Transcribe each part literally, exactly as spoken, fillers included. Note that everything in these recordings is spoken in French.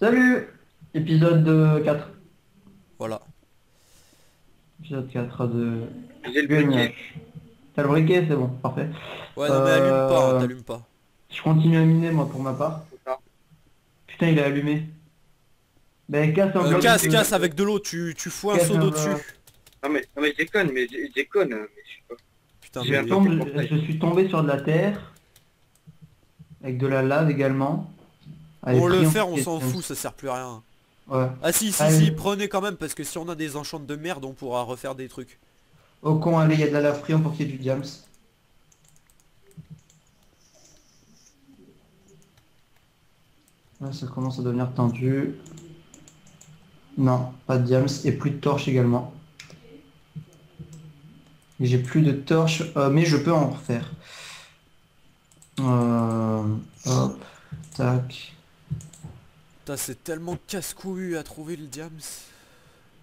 Salut! Épisode quatre. Voilà. Épisode quatre de... J'ai le briquet. T'as le briquet, c'est bon, parfait. Ouais, non mais allume euh... pas, hein, t'allume pas. Je continue à miner, moi, pour ma part. Ah. Putain, il est allumé. Ben, casse un euh, bloc. Casse, casse avec de l'eau, tu, tu fous un seau d'eau dessus. Non mais, non mais déconne, mais déconne. Mais je sais pas. Putain, mais je, tombe, je, je suis tombé sur de la terre. Avec de la lave également. Allez, pour le faire on s'en fout, ça sert plus à rien. Ouais. Ah si si allez. Si, prenez quand même parce que si on a des enchantes de merde on pourra refaire des trucs. Au con, allez, il y a de la lave friand pour qu'il y ait du diams. Là ça commence à devenir tendu. Non, pas de diams et plus de torches également. J'ai plus de torches, euh, mais je peux en refaire. Euh, hop. Tac. Putain, c'est tellement casse-couille à trouver le diams.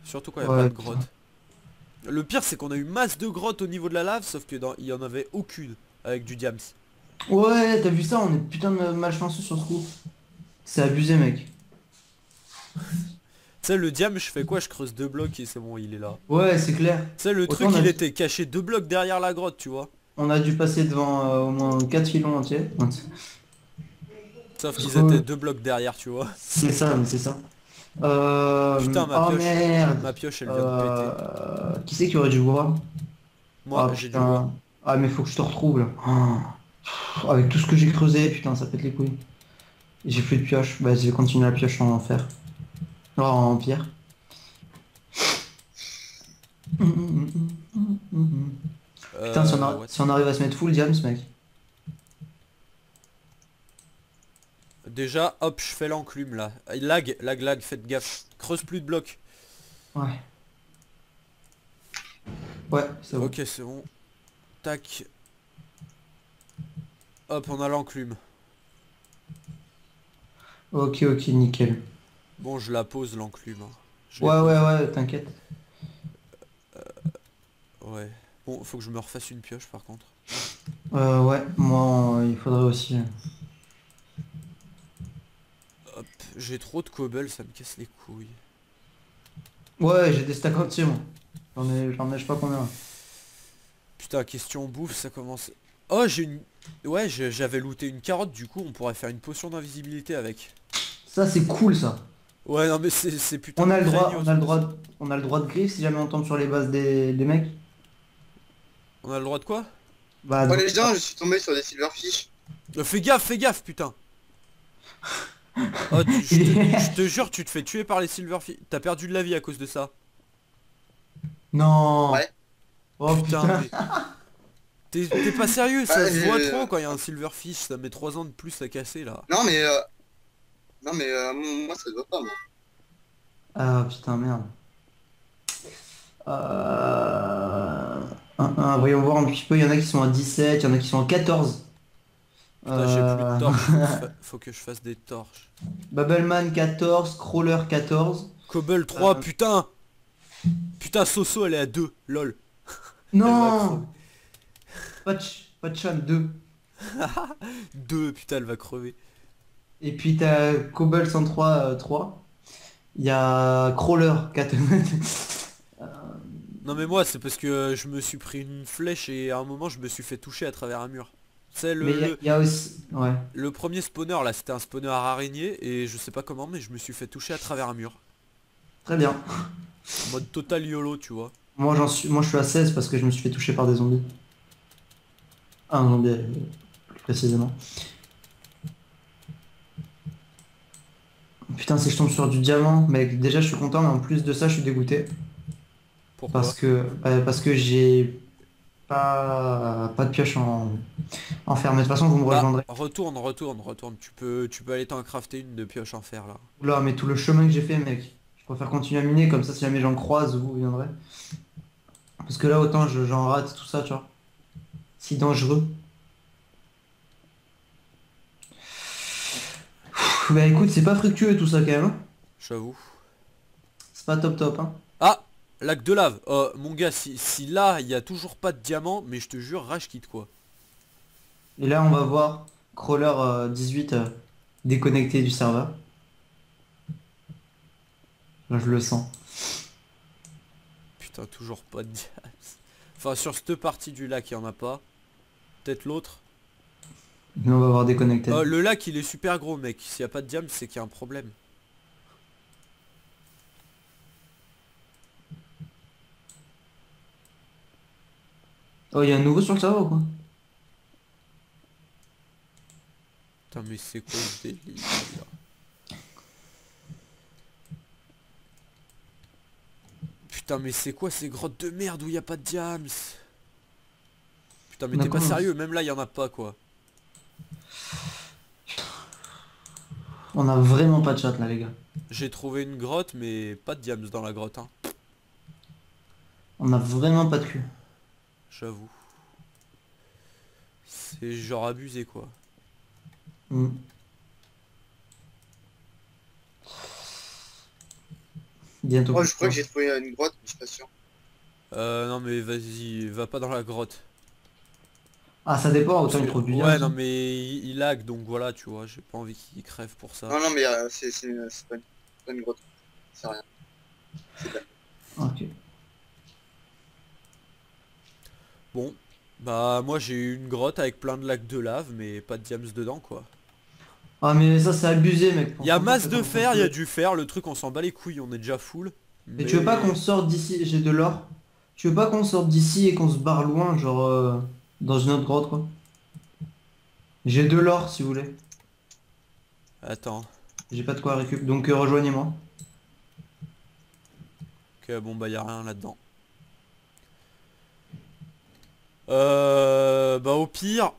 Surtout quand il n'y a ouais, pas de grotte. Putain. Le pire c'est qu'on a eu masse de grottes au niveau de la lave, sauf que dans... il n'y en avait aucune avec du diams. Ouais, t'as vu ça, on est putain de malchanceux sur ce coup. C'est abusé mec. Tu sais le diam, je fais quoi? Je creuse deux blocs et c'est bon, il est là. Ouais, c'est clair. Tu sais le Autant truc, il dû... était caché deux blocs derrière la grotte, tu vois. On a dû passer devant euh, au moins quatre filons entiers. Sauf qu'ils étaient deux blocs derrière, tu vois. C'est ça, mais c'est ça. Euh... Putain, ma, oh pioche, merde. ma pioche, elle vient euh... de péter. Qui c'est qui aurait dû voir? Moi, ah, j'ai dû voir. Ah, mais faut que je te retrouve, là. Oh. Avec tout ce que j'ai creusé, putain, ça pète les couilles. J'ai plus de pioche. Bah, je vais continuer la pioche en fer. Oh, en pierre. Euh, putain, si on, a... si on arrive à se mettre full diams, mec. Déjà, hop, je fais l'enclume là. Lag, lag, lag, faites gaffe. Creuse plus de blocs. Ouais. Ouais, c'est bon. Ok, c'est bon. Tac. Hop, on a l'enclume. Ok, ok, nickel. Bon, je la pose l'enclume. Hein. Ouais, ouais, ouais, t'inquiète. Euh, ouais. Bon, faut que je me refasse une pioche par contre. Euh, ouais, moi, il faudrait aussi... J'ai trop de cobble, ça me casse les couilles. Ouais, j'ai des stacks entiers moi. J'en ai, j'en ai je sais pas combien. Putain, question bouffe, ça commence... Oh, j'ai une... Ouais, j'avais looté une carotte, du coup, on pourrait faire une potion d'invisibilité avec. Ça, c'est cool, ça. Ouais, non, mais c'est putain... On a, le droit, on, a le droit de... on a le droit de griffe si jamais on tombe sur les bases des, des mecs. On a le droit de quoi? Bah... Oh, les gens, je suis tombé sur des silverfish. Euh, fais gaffe, fais gaffe, putain. Oh, tu, je, te, je te jure, tu te fais tuer par les silverfish. T'as perdu de la vie à cause de ça. Non. Ouais. Oh putain. T'es pas sérieux, ça bah, se voit trop quand il y a un silverfish. Ça met trois ans de plus à casser là. Non mais euh... non mais euh, moi ça se voit pas moi. Ah putain merde. Euh... Un, un, voyons voir un petit peu. Il y en a qui sont à dix-sept, il y en a qui sont à quatorze. Euh... J'ai plus de torches, faut que je fasse des torches. Bubbleman quatorze, Crawler quatorze. Kobel trois, euh... putain. Putain, Soso elle est à deux, lol. Non. Patch, Patcham deux. deux, putain elle va crever. Et puis t'as Kobel cent trois, euh, trois. Il y a Crawler quatre. euh... Non mais moi c'est parce que je me suis pris une flèche et à un moment je me suis fait toucher à travers un mur. C'est le, le, y a aussi... ouais. Le premier spawner là, c'était un spawner à araignée et je sais pas comment mais je me suis fait toucher à travers un mur. Très bien. En mode total YOLO tu vois. Moi j'en suis, moi je suis à seize parce que je me suis fait toucher par des zombies. Un zombie euh, plus précisément. Putain si je tombe sur du diamant, mais déjà je suis content mais en plus de ça je suis dégoûté. Pourquoi? Parce que euh, parce que j'ai Pas, pas de pioche en, en fer, mais de toute façon vous me rejoindrez. Ah, retourne, retourne, retourne, tu peux tu peux aller t'en crafter une de pioche en fer là. Oula mais tout le chemin que j'ai fait mec, Je préfère continuer à miner, comme ça si jamais j'en croise, vous viendrez. Parce que là autant j'en rate tout ça, tu vois. Si dangereux. Pff, bah écoute, c'est pas fructueux tout ça quand même. Hein. J'avoue. C'est pas top top hein. Ah, lac de lave. Euh, mon gars, si, si là il n'y a toujours pas de diamant, mais je te jure, rage quitte quoi. Et là on va voir crawler euh, dix-huit euh, déconnecté du serveur. Là je le sens. Putain, toujours pas de diamant. Enfin sur cette partie du lac il n'y en a pas. Peut-être l'autre. Mais on va voir déconnecté. Euh, le lac il est super gros mec. S'il n'y a pas de diamant c'est qu'il y a un problème. Oh, il y a un nouveau sur le serveur ou quoi? Putain mais c'est quoi ce délire là? Putain mais c'est quoi ces grottes de merde où il n'y a pas de diams? Putain mais t'es pas sérieux, même là il n'y en a pas quoi. On a vraiment pas de chat là les gars. J'ai trouvé une grotte mais pas de diams dans la grotte hein. On a vraiment pas de cul. J'avoue. C'est genre abusé quoi. Mmh. Bientôt. Moi oh, je crois que j'ai trouvé une grotte, mais je suis pas sûr. Euh non mais vas-y, va pas dans la grotte. Ah ça dépend, autant il trouve du diable. Ouais non mais il, il lag donc voilà tu vois, j'ai pas envie qu'il crève pour ça. Non non mais euh, c'est pas, pas une grotte. C'est rien. C'est pas. Ok. Bon, bah moi j'ai eu une grotte avec plein de lacs de lave mais pas de diams dedans quoi. Ah mais ça c'est abusé mec. Y'a masse de fer, y'a du fer, le truc on s'en bat les couilles, on est déjà full. Mais, mais tu veux pas qu'on sorte d'ici, j'ai de l'or. Tu veux pas qu'on sorte d'ici et qu'on se barre loin genre euh, dans une autre grotte quoi. J'ai de l'or si vous voulez. Attends. J'ai pas de quoi récupérer, donc euh, rejoignez-moi. Ok bon bah y'a rien là-dedans. Euh... Bah au pire...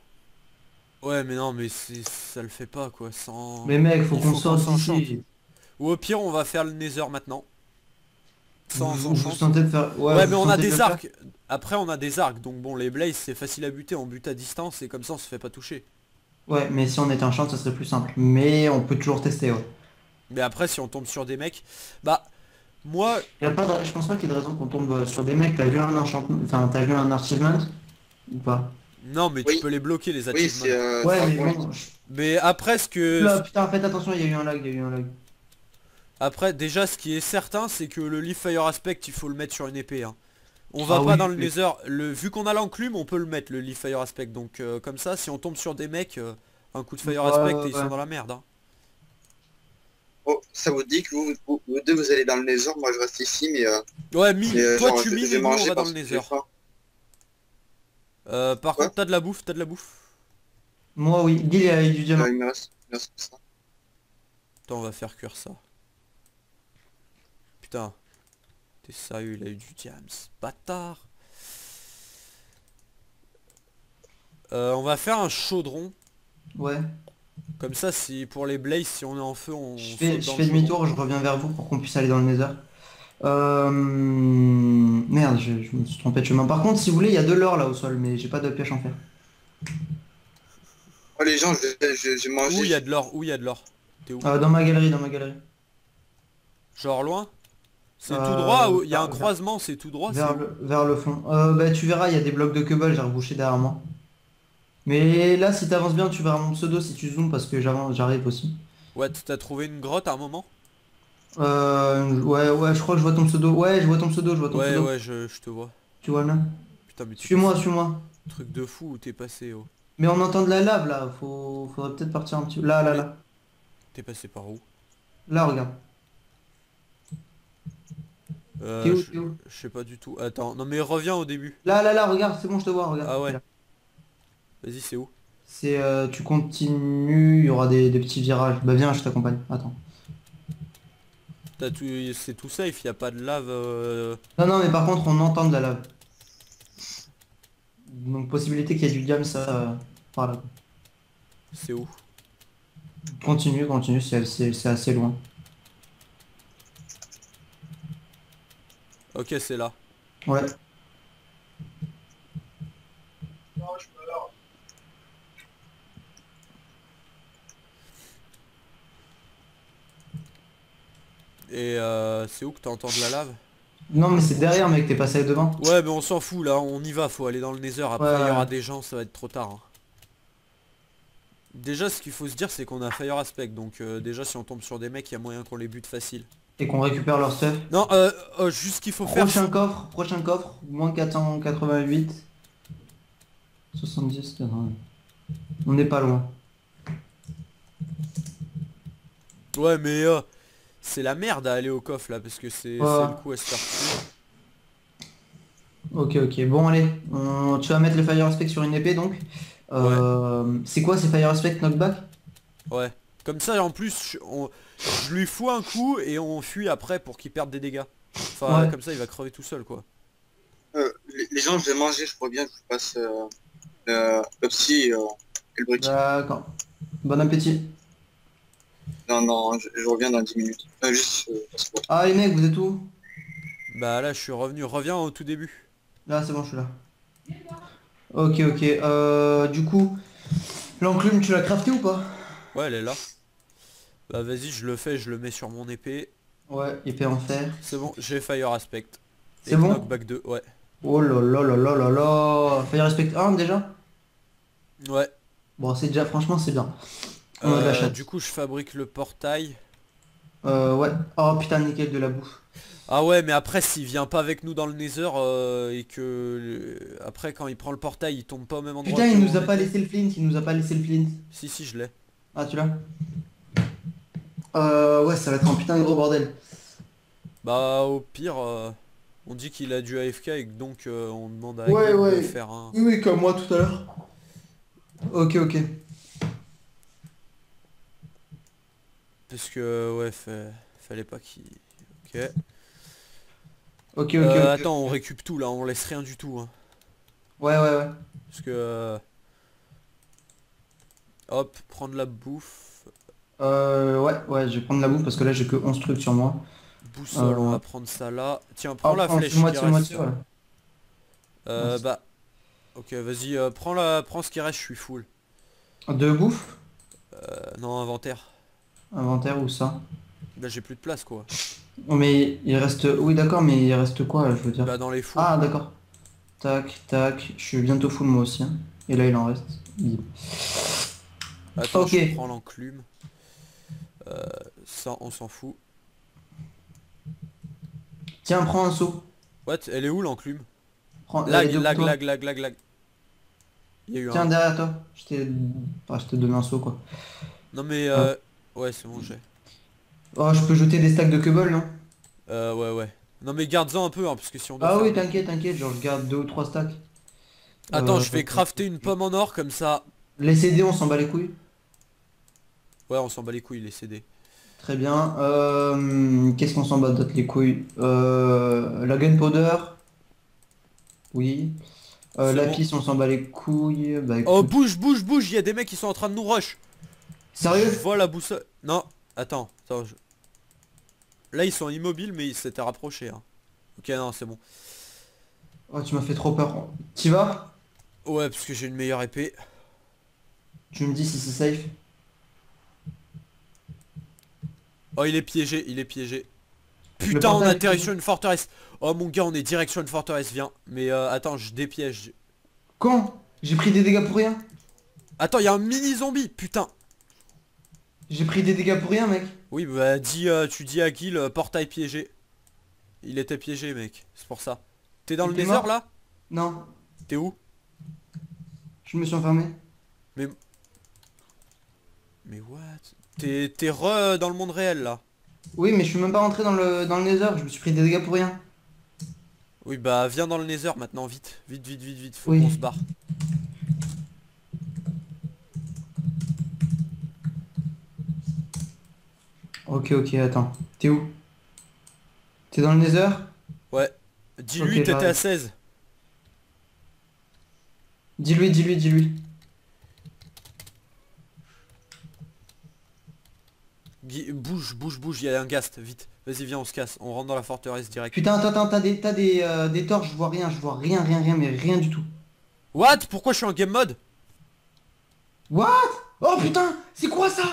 Ouais mais non mais ça le fait pas quoi, sans... Mais mec faut qu'on sorte d'ici. Ou au pire on va faire le nether maintenant. Sans vous, vous sentez de faire... Ouais, ouais mais on a des arcs. Après on a des arcs donc bon les blazes c'est facile à buter, on bute à distance et comme ça on se fait pas toucher. Ouais mais si on était un champ ça serait plus simple. Mais on peut toujours tester ouais. Mais après si on tombe sur des mecs... Bah... Moi... Y a pas de... Je pense pas qu'il y ait de raison qu'on tombe sur des mecs, t'as vu un enchantement... Enfin t'as vu un achievement ou pas? Non mais oui. Tu peux les bloquer les achievements. Oui, euh, ouais mais bon. Mais après ce que... Là, putain faites attention, il y a eu un lag, il y a eu un lag. Après déjà ce qui est certain c'est que le Leaf Fire Aspect il faut le mettre sur une épée hein. On va ah pas oui, dans le oui. nether, le... vu qu'on a l'enclume on peut le mettre le Leaf Fire Aspect. Donc euh, comme ça si on tombe sur des mecs, euh, un coup de Fire ouais, Aspect ouais, ouais. Et ils sont dans la merde hein. Oh, ça vous dit que vous, vous, vous deux vous allez dans le nether, moi je reste ici mais... Euh... Ouais mine, mais, toi genre, tu mines et nous on va dans le nether. Euh, par Quoi contre t'as de la bouffe, t'as de la bouffe. Moi oui, dis il y a du diamant. Ah, il me reste, il me reste ça. Attends on va faire cuire ça. Putain. T'es sérieux, il a eu du diamant, bâtard. Euh, on va faire un chaudron. Ouais. Comme ça si pour les blazes si on est en feu on... Je fais, je fais demi-tour, je reviens vers vous pour qu'on puisse aller dans le nether. Euh... Merde, je, je me suis trompé de chemin. Par contre, si vous voulez, il y a de l'or là au sol, mais j'ai pas de pioche en fer. Oh les gens, j'ai mangé... Où il y a de l'or? Où il y a de l'or? T'es où? Euh, dans ma galerie, dans ma galerie. Genre loin? C'est euh, tout droit, il y a un vers, croisement, c'est tout droit vers le, vers le fond. Euh, bah tu verras, il y a des blocs de Kobel, j'ai rebouché derrière moi. Mais là, si t'avances bien, tu verras mon pseudo si tu zoomes parce que j'arrive aussi. Ouais, t'as trouvé une grotte à un moment? Euh... Ouais, ouais, je crois que je vois ton pseudo. Ouais, je vois ton pseudo, je vois ton ouais, pseudo. Ouais, ouais, je, je te vois. Tu vois là? Putain, mais suis-moi, suis-moi. Truc de fou où t'es passé, oh. Mais on entend de la lave, là. Faut... Faudrait peut-être partir un petit peu. Là, là, là. T'es passé par où? Là, regarde. Euh... T'es où, t'es où? Je sais pas du tout. Attends, non mais reviens au début. Là, là, là, regarde, c'est bon, je te vois, regarde. Ah ouais. Vas-y, c'est où? C'est... Euh, tu continues, il y aura des, des petits virages. Bah viens, je t'accompagne. Attends. C'est tout safe, il n'y a pas de lave. Euh... Non, non, mais par contre, on entend de la lave. Donc, possibilité qu'il y ait du gamme, ça, euh, par là. C'est où? Continue, continue, c'est assez, assez loin. Ok, c'est là. Ouais. Et euh, c'est où que t'as entendu la lave? Non mais c'est derrière mec, t'es passé devant. Ouais mais on s'en fout là, on y va, faut aller dans le Nether, après ouais, il y aura ouais. des gens, ça va être trop tard. Hein. Déjà ce qu'il faut se dire c'est qu'on a Fire Aspect, donc euh, déjà si on tombe sur des mecs, il y a moyen qu'on les bute facile. Et qu'on récupère leur stuff. Non, euh, euh juste ce qu'il faut prochain faire... Prochain coffre, prochain coffre, moins quatre cent quatre-vingt-huit. soixante-dix, on n'est pas loin. Ouais mais... Euh... C'est la merde à aller au coffre là parce que c'est voilà. le coup à se faire tuer. Ok ok, bon allez, on... tu vas mettre le Fire Aspect sur une épée donc. Euh... Ouais. C'est quoi ces Fire Aspect knockback? Ouais, comme ça en plus on... je lui fous un coup et on fuit après pour qu'il perde des dégâts. Enfin ouais. comme ça il va crever tout seul quoi. Euh, les gens je vais manger, je crois bien que je passe euh, euh, le psy euh, et le brick. D'accord, bon appétit. Non, non, je, je reviens dans dix minutes. Ah, juste, euh, que... ah les mecs, vous êtes où? Bah là, je suis revenu. Reviens au tout début. Là, c'est bon, je suis là. Ok, ok. Euh, du coup, l'enclume, tu l'as crafté ou pas? Ouais, elle est là. Bah vas-y, je le fais, je le mets sur mon épée. Ouais, épée en fer. C'est bon, j'ai Fire Aspect. C'est bon knockback deux, ouais. Oh là là là là là là. Fire Aspect un déjà? Ouais. Bon, c'est déjà, franchement, c'est bien. Euh, du coup je fabrique le portail. Euh ouais. Oh putain nickel de la bouffe. Ah ouais mais après s'il vient pas avec nous dans le Nether euh, et que le... après quand il prend le portail il tombe pas au même endroit. Putain il nous a pas laissé le flint, il nous a pas laissé le flint. Si si je l'ai. Ah tu l'as? Euh ouais ça va être un putain de gros bordel. Bah au pire euh, on dit qu'il a dû A F K et que donc euh, on demande à ouais, ouais. de faire un... Oui oui comme moi tout à l'heure. Ok ok. Parce que ouais fa... fallait pas qu'il... Ok. Ok ok. Euh, okay. Attends on récupère tout là, on laisse rien du tout. Hein. Ouais ouais ouais. Parce que... Hop, prendre la bouffe. Euh ouais ouais je vais prendre la bouffe parce que là j'ai que onze trucs sur moi. Boussole euh... on va prendre ça là. Tiens prends oh, la prends, flèche. Moi, qui reste moi, sur... ouais. Euh Merci. Bah... Ok vas-y euh, prends la... prends ce qui reste, je suis full. De bouffe euh, non inventaire. Inventaire ou ça? Là j'ai plus de place quoi. Mais il reste... Oui d'accord mais il reste quoi je veux dire? Bah dans les fours. Ah d'accord. Tac tac. Je suis bientôt full moi aussi. Hein. Et là il en reste. Il... Attends okay. Je prends l'enclume. Euh, ça on s'en fout. Tiens prends un seau. What? Elle est où l'enclume? Lag lag lag lag lag lag. Tiens un... derrière toi. Je t'ai enfin, donné un seau quoi. Non mais... Euh... Ouais. Ouais c'est bon j'ai. Oh je peux jeter des stacks de Kobel non? Euh ouais ouais. Non mais garde-en un peu hein parce que si on doit... Ah faire... oui t'inquiète t'inquiète genre je garde deux ou trois stacks. Attends euh, je vais crafter une pomme en or comme ça. Les C D on s'en bat les couilles. Ouais on s'en bat les couilles les C D. Très bien. Euh, Qu'est-ce qu'on s'en bat d'autre les couilles? euh, La gunpowder. Oui. Euh, la bon. Piste on s'en bat les couilles. Bah, écoute... Oh bouge bouge bouge, il y a des mecs qui sont en train de nous rush. Sérieux? Je vois la boussole. Non, attends, attends je... Là ils sont immobiles mais ils s'étaient rapprochés hein. Ok non c'est bon. Oh tu m'as fait trop peur. T'y vas? Ouais parce que j'ai une meilleure épée. Tu me dis si c'est safe? Oh il est piégé, il est piégé. Putain on atterrit sur une forteresse. Oh mon gars on est direct sur une forteresse, viens. Mais euh, attends je dépiège. Quand? J'ai pris des dégâts pour rien? Attends il y a un mini zombie, putain. J'ai pris des dégâts pour rien mec. Oui bah dis, euh, tu dis à qui le portail piégé? Il était piégé mec, c'est pour ça. T'es dans le Nether là? Non. T'es où? Je me suis enfermé. Mais... Mais what? T'es re dans le monde réel là. Oui mais je suis même pas rentré dans le, dans le Nether, je me suis pris des dégâts pour rien. Oui bah viens dans le Nether maintenant, vite, vite, vite, vite, vite, faut oui. qu'on se barre. Ok ok attends, t'es où? T'es dans le Nether? Ouais. Dis-lui okay, t'étais à seize. Dis-lui, dis-lui, dis-lui. Bouge, bouge, bouge, il y a un ghast, vite. Vas-y viens, on se casse, on rentre dans la forteresse direct. Putain, attends, attends, t'as des, t'as des, euh, des torches, je vois rien, je vois rien, rien, rien, mais rien du tout. What? Pourquoi je suis en game mode? What? Oh putain, c'est quoi ça?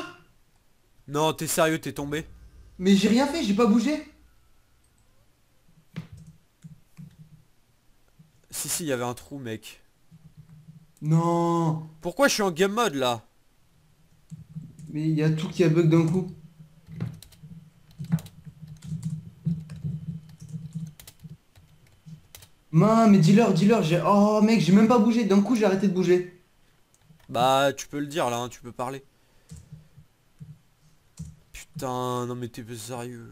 Non, t'es sérieux, t'es tombé? Mais j'ai rien fait, j'ai pas bougé. Si, si, il y avait un trou, mec. Non. Pourquoi je suis en game mode, là? Mais il y a tout qui a bug d'un coup. Man, mais dis-leur, dis-leur, j'ai... Oh, mec, j'ai même pas bougé, d'un coup, j'ai arrêté de bouger. Bah, tu peux le dire, là, hein, tu peux parler. Putain, non mais t'es pas sérieux.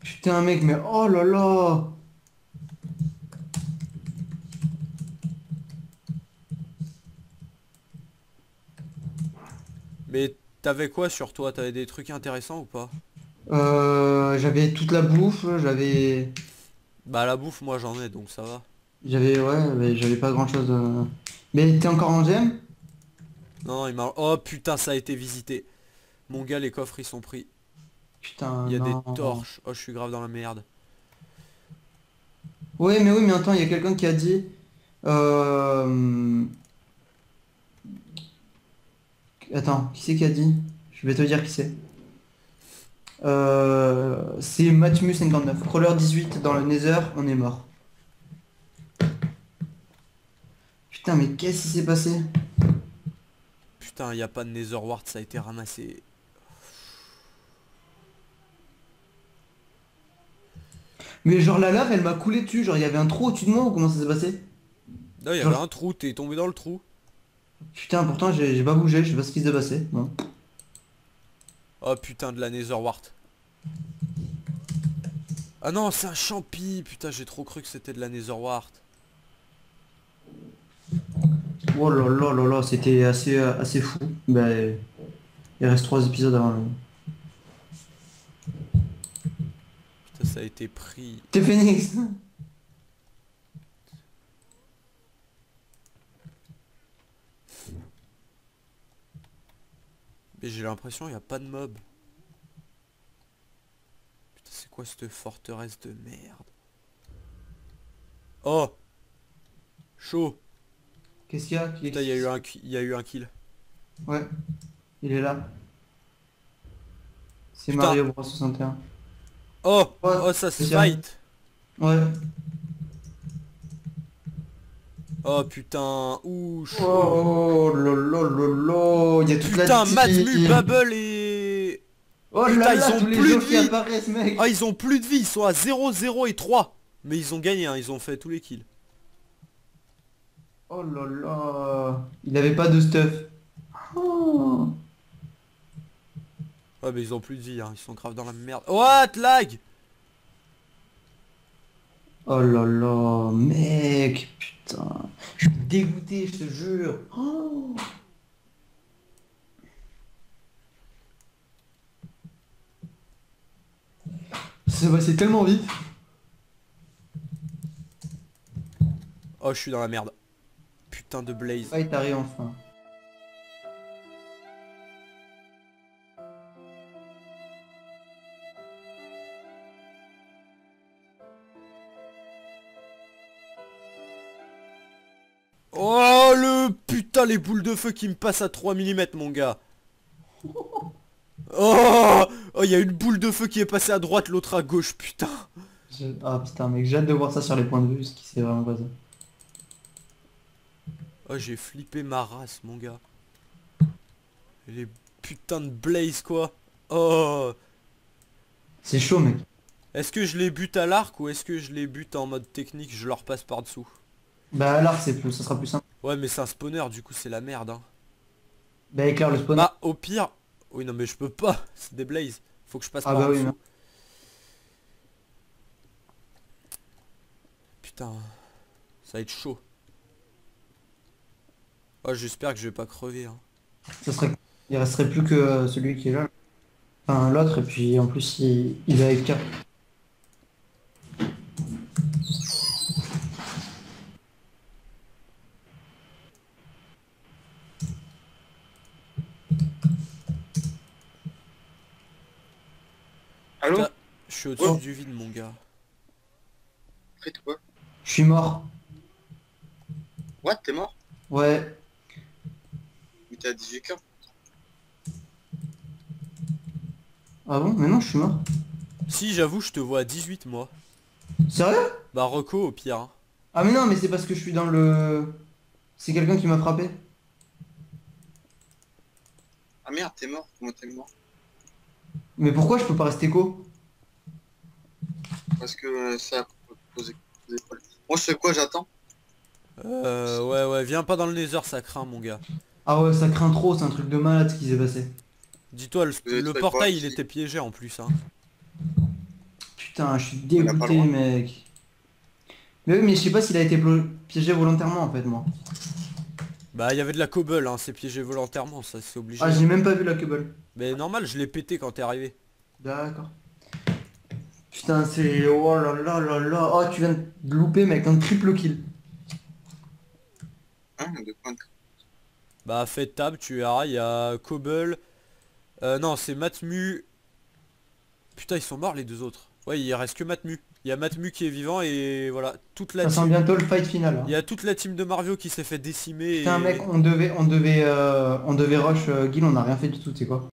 Putain mec, mais oh là là. Mais t'avais quoi sur toi? T'avais des trucs intéressants ou pas? Euh... J'avais toute la bouffe, j'avais... Bah la bouffe moi j'en ai donc ça va. J'avais, ouais, mais j'avais pas grand chose de... Mais t'es encore en game? Non, il m'a... Oh putain, ça a été visité. Mon gars, les coffres ils sont pris. Putain, il y a non. Des torches. Oh, je suis grave dans la merde. Oui, mais oui, mais attends, il y a quelqu'un qui a dit... Euh... Attends, qui c'est qui a dit? Je vais te dire qui c'est. Euh... C'est Mathmu cinquante-neuf. Crawler dix-huit dans le Nether, on est mort. Putain, mais qu'est-ce qui s'est passé? Putain, y a pas de Nether Ward, ça a été ramassé. Mais genre la lave elle m'a coulé dessus, genre il y avait un trou au-dessus de moi ou comment ça s'est passé? Non, il y genre... avait un trou, t'es tombé dans le trou. Putain, pourtant j'ai pas bougé, je sais pas ce qui s'est passé. Non. Oh putain, de la Nether Ward. Ah non, c'est un champi, putain, j'ai trop cru que c'était de la Nether Ward. Oh là là là là, c'était assez assez fou. Bah, il reste trois épisodes avant le... Putain, ça a été pris. T'es Phoenix. Mais j'ai l'impression il n'y a pas de mob. Putain, c'est quoi cette forteresse de merde? Oh, chaud. Qu'est-ce qu'il y a? Putain, il y a eu un, il y a eu un kill. Ouais, il est là. C'est Mario Bros soixante et un. Oh, ouais. Oh, ça se fight. Ouais. Oh putain, ouh. Oh, oh lolololo, il y a toute putain, la Mathmu, Bubble et... Oh putain, là, là, ils ont tous les plus de qui apparaissent, mec. Ah, ils ont plus de vie, ils sont à zéro, zéro et trois. Mais ils ont gagné, hein, ils ont fait tous les kills. Oh là là, il avait pas de stuff. Oh. Ouais, mais ils ont plus de vie, hein. Ils sont grave dans la merde. What, lag? Oh là là, mec, putain. Je suis dégoûté, je te jure. Oh. Ça va, c'est tellement vite. Oh, je suis dans la merde. Putain de Blaze. Ah, il t'arrive enfin. Oh le putain, les boules de feu qui me passent à trois millimètres, mon gars. Oh, oh, il y a une boule de feu qui est passée à droite, l'autre à gauche, putain. Je... Ah putain mec, j'ai hâte de voir ça sur les points de vue, ce qui s'est vraiment passé. Oh, j'ai flippé ma race, mon gars. Les putains de Blaze, quoi. Oh. C'est chaud, mec. Est-ce que je les bute à l'arc ou est-ce que je les bute en mode technique, je leur passe par-dessous? Bah à l'arc, c'est plus, ça sera plus simple. Ouais, mais c'est un spawner, du coup, c'est la merde, hein. Bah éclaire le spawner. Bah, au pire... Oui, non, mais je peux pas. C'est des Blaze. Faut que je passe ah, par-dessous. Bah, oui, putain. Ça va être chaud. Oh, j'espère que je vais pas crever, hein. Ça serait... Il resterait plus que euh, celui qui est là. Enfin l'autre, et puis en plus il, il est avec K. Je suis au-dessus oh. du vide, mon gars. Faites quoi? Je suis mort. What? T'es mort? Ouais. Mais t'es à dix-huit heures. Ah bon? Mais non, je suis mort. Si, j'avoue, je te vois à dix-huit, moi. Sérieux? Bah, Rocco, au pire. Hein. Ah mais non, mais c'est parce que je suis dans le... C'est quelqu'un qui m'a frappé. Ah merde, t'es mort. Comment t'es mort? Mais pourquoi je peux pas rester co? Parce que ça a posé... Moi, je sais quoi, j'attends. Euh... Ouais, ouais, viens pas dans le Nether, ça craint, mon gars. Ah ouais, ça craint trop, c'est un truc de malade ce qui s'est passé. Dis-toi, le, le portail, il était piégé en plus, hein. Putain, je suis dégoûté, mec. Mais oui, mais je sais pas s'il a été piégé volontairement en fait, moi. Bah, il y avait de la Kobel, hein, c'est piégé volontairement, ça c'est obligé. Ah, j'ai même pas vu la Kobel. Mais normal, je l'ai pété quand t'es arrivé. D'accord. Putain, c'est... Oh là là là là... Oh, tu viens de louper, mec, un triple kill. Hein, de quoi? Bah, fais table, tu verras, il y a Kobel... Euh, non, c'est Mathmu... Putain, ils sont morts les deux autres. Ouais, il reste que Mathmu. Il y a Mathmu qui est vivant et voilà, toute la... Ça team... sent bientôt le fight final. Hein. Il y a toute la team de Marvio qui s'est fait décimer. Putain et... mec, on devait, on devait, euh, on devait rush euh, Guil, on n'a rien fait du tout, tu sais quoi.